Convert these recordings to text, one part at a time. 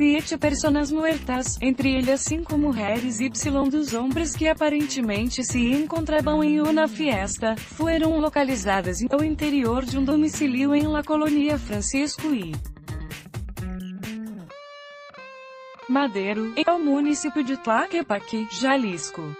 7 pessoas mortas, entre elas 5 mulheres e dos homens que aparentemente se encontravam em uma fiesta, foram localizadas no interior de um domicílio em La Colonia Francisco I Madero, ao município de Tlaquepaque, Jalisco.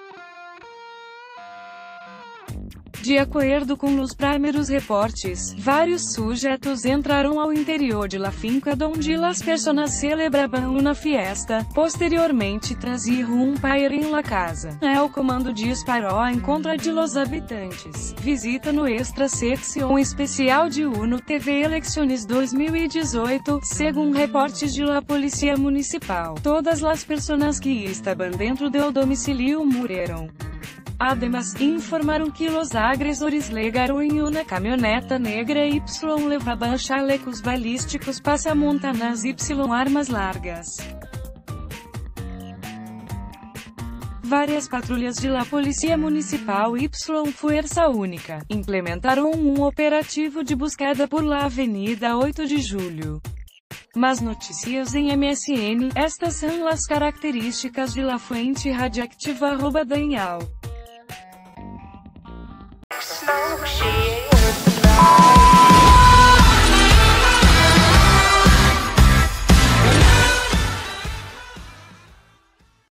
De acordo com os primeiros reportes, vários sujeitos entraram ao interior de la finca onde as pessoas celebravam uma fiesta, posteriormente traziam pair em la casa. El comando disparó em contra de los habitantes. Visita no extra secção especial de UNO TV Elecciones 2018, segundo reportes de la Policía Municipal. Todas as pessoas que estavam dentro do domicílio morreram. Ademais, informaram que os agressores legaram em uma caminhoneta negra y levavam chalecos balísticos, passamontanas y armas largas. Várias patrulhas de la Policía Municipal y Força Única implementaram um operativo de buscada por la Avenida 8 de julho. Mas notícias em MSN, estas são as características de La Fuente Radioactiva @denal.